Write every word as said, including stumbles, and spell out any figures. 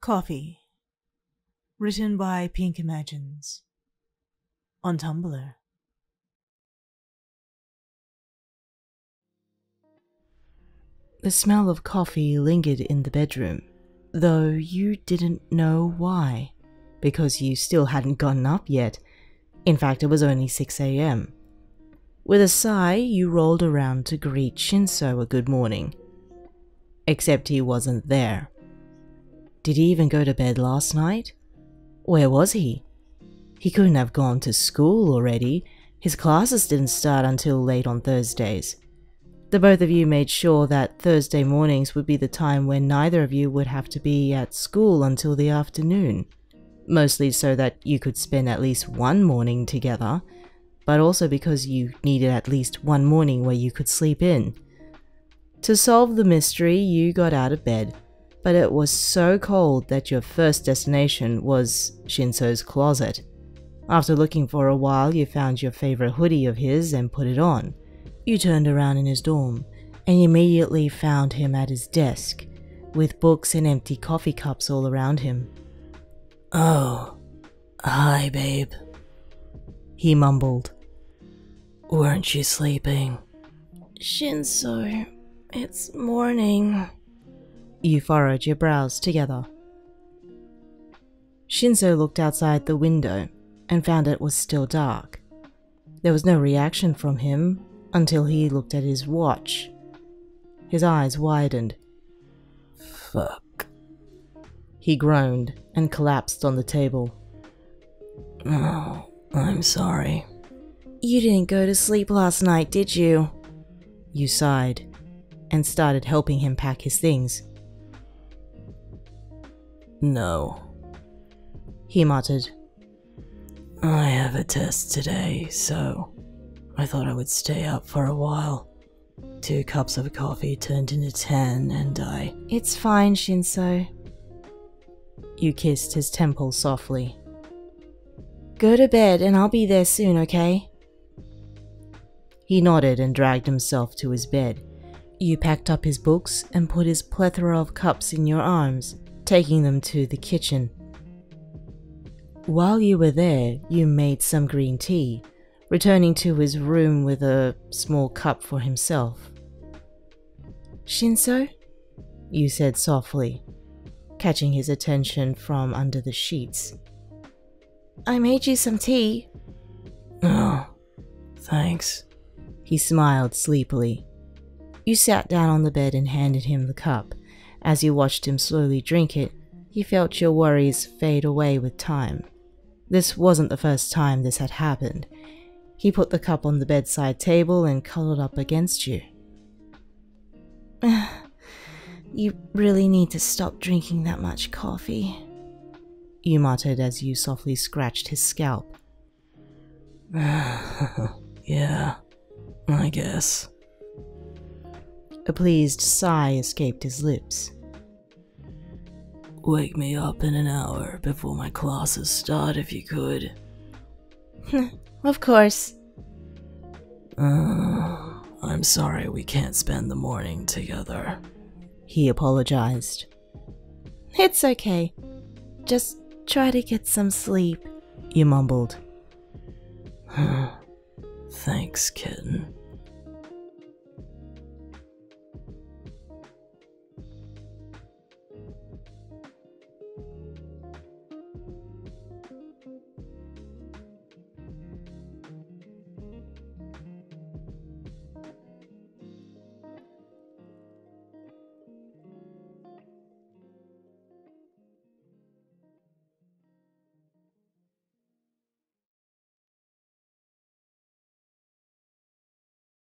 Coffee, written by Pink Imagines, on Tumblr. The smell of coffee lingered in the bedroom, though you didn't know why, because you still hadn't gotten up yet. In fact, it was only six a m With a sigh, you rolled around to greet Shinsou a good morning. Except he wasn't there. Did he even go to bed last night? Where was he? He couldn't have gone to school already. His classes didn't start until late on Thursdays. The both of you made sure that Thursday mornings would be the time when neither of you would have to be at school until the afternoon, mostly so that you could spend at least one morning together, but also because you needed at least one morning where you could sleep in. To solve the mystery, you got out of bed, but it was so cold that your first destination was Shinsou's closet. After looking for a while, you found your favorite hoodie of his and put it on. You turned around in his dorm, and immediately found him at his desk, with books and empty coffee cups all around him. "Oh, hi babe," he mumbled. "Weren't you sleeping?" "Shinsou, it's morning." You furrowed your brows together. Shinsou looked outside the window and found it was still dark. There was no reaction from him until he looked at his watch. His eyes widened. "Fuck," he groaned and collapsed on the table. "Oh, I'm sorry." "You didn't go to sleep last night, did you?" You sighed and started helping him pack his things. "No," he muttered. "I have a test today, so I thought I would stay up for a while. Two cups of coffee turned into ten and I..." "It's fine, Shinsou." You kissed his temple softly. "Go to bed and I'll be there soon, okay?" He nodded and dragged himself to his bed. You packed up his books and put his plethora of cups in your arms, taking them to the kitchen. While you were there, you made some green tea, returning to his room with a small cup for himself. "Shinsou?" you said softly, catching his attention from under the sheets. "I made you some tea." "Oh, thanks," he smiled sleepily. You sat down on the bed and handed him the cup. As you watched him slowly drink it, you felt your worries fade away with time. This wasn't the first time this had happened. He put the cup on the bedside table and cuddled up against you. "You really need to stop drinking that much coffee," you muttered as you softly scratched his scalp. "Yeah, I guess." A pleased sigh escaped his lips. "Wake me up in an hour before my classes start if you could." "Of course." Uh, "I'm sorry we can't spend the morning together," he apologized. "It's okay. Just try to get some sleep," you mumbled. "Thanks, kitten."